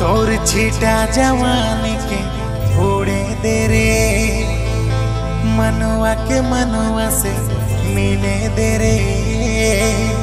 तोर छीटा जवानी के थोड़े देरे मनवा के मनवा से मिले देरे।